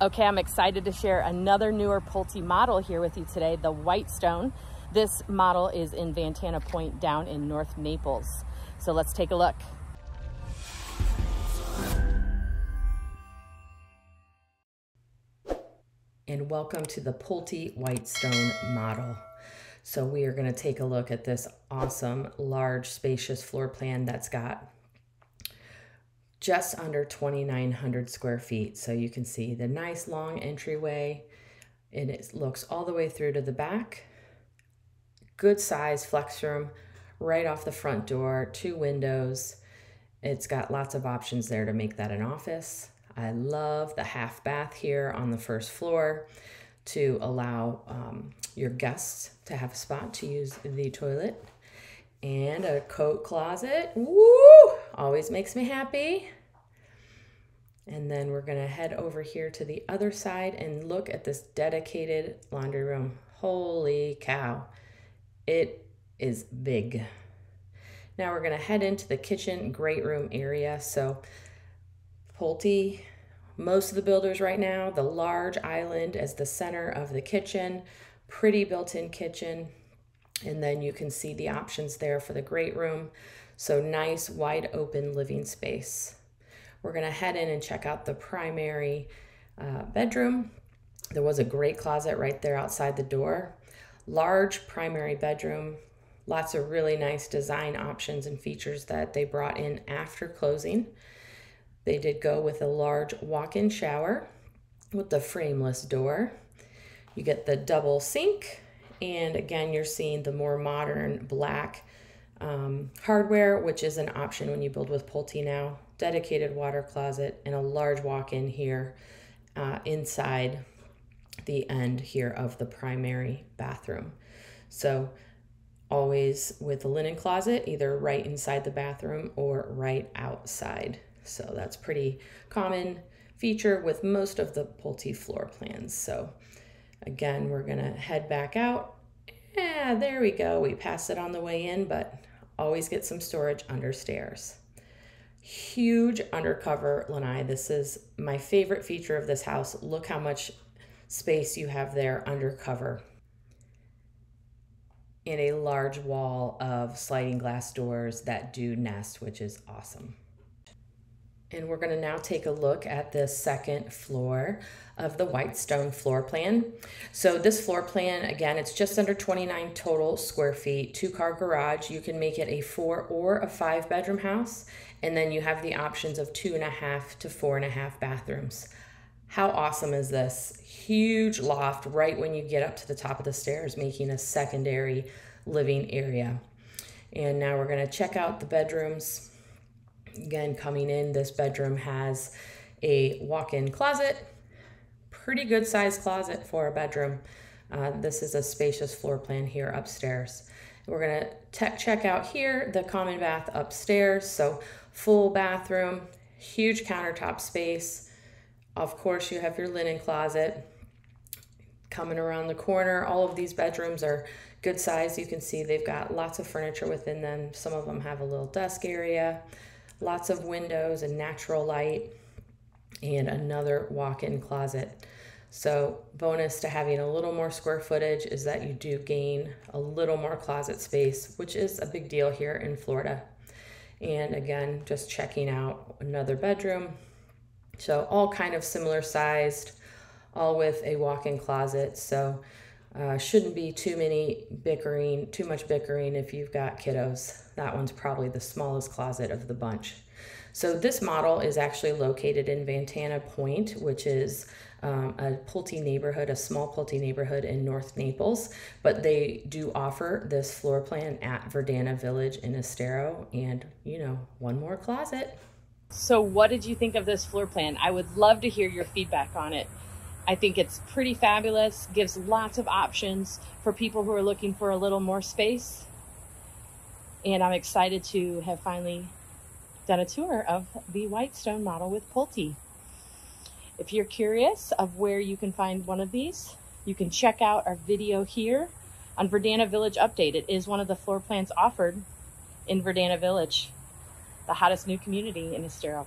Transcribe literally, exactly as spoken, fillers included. Okay, I'm excited to share another newer Pulte model here with you today, the Whitestone. This model is in Ventana Pointe down in North Naples. So let's take a look. And welcome to the Pulte Whitestone model. So we are going to take a look at this awesome, large, spacious floor plan that's got just under twenty-nine hundred square feet. So you can see the nice long entryway, and it looks all the way through to the back. Good size flex room right off the front door, two windows. It's got lots of options there to make that an office. I love the half bath here on the first floor to allow um, your guests to have a spot to use the toilet, and a coat closet. Woo! Always makes me happy. And then we're gonna head over here to the other side and look at this dedicated laundry room. Holy cow, it is big. Now we're gonna head into the kitchen great room area. So Pulte, most of the builders right now, the large island as the center of the kitchen, pretty built-in kitchen. And then you can see the options there for the great room. So nice, wide open living space. We're gonna head in and check out the primary uh, bedroom. There was a great closet right there outside the door. Large primary bedroom, lots of really nice design options and features that they brought in after closing. They did go with a large walk-in shower with the frameless door. You get the double sink, and again, you're seeing the more modern black um, hardware, which is an option when you build with Pulte now. Dedicated water closet and a large walk-in here uh, inside the end here of the primary bathroom. So always with the linen closet, either right inside the bathroom or right outside. So that's pretty common feature with most of the Pulte floor plans. So again, we're gonna head back out. Yeah, there we go. We passed it on the way in, but always get some storage under stairs. Huge undercover lanai. This is my favorite feature of this house. Look how much space you have there undercover. And a large wall of sliding glass doors that do nest, which is awesome. And we're going to now take a look at the second floor of the Whitestone floor plan. So this floor plan, again, it's just under twenty-nine total square feet, two car garage. You can make it a four or a five bedroom house. And then you have the options of two and a half to four and a half bathrooms. How awesome is this? Huge loft right when you get up to the top of the stairs, making a secondary living area. And now we're going to check out the bedrooms. Again, coming in, this bedroom has a walk-in closet, pretty good size closet for a bedroom. Uh, this is a spacious floor plan here upstairs. We're gonna tech check out here, the common bath upstairs. So full bathroom, huge countertop space. Of course, you have your linen closet coming around the corner. All of these bedrooms are good size. You can see they've got lots of furniture within them. Some of them have a little desk area. Lots of windows and natural light, and another walk-in closet. So bonus to having a little more square footage is that you do gain a little more closet space, which is a big deal here in Florida. And again, just checking out another bedroom. So all kind of similar sized, all with a walk-in closet. So uh, shouldn't be too many bickering, too much bickering if you've got kiddos. That one's probably the smallest closet of the bunch. So this model is actually located in Ventana Pointe, which is um, a Pulte neighborhood, a small Pulte neighborhood in North Naples, but they do offer this floor plan at Verdana Village in Estero, and you know, one more closet. So what did you think of this floor plan? I would love to hear your feedback on it. I think it's pretty fabulous, gives lots of options for people who are looking for a little more space. And I'm excited to have finally done a tour of the Whitestone model with Pulte. If you're curious of where you can find one of these, you can check out our video here on Verdana Village Update. It is one of the floor plans offered in Verdana Village, the hottest new community in Estero.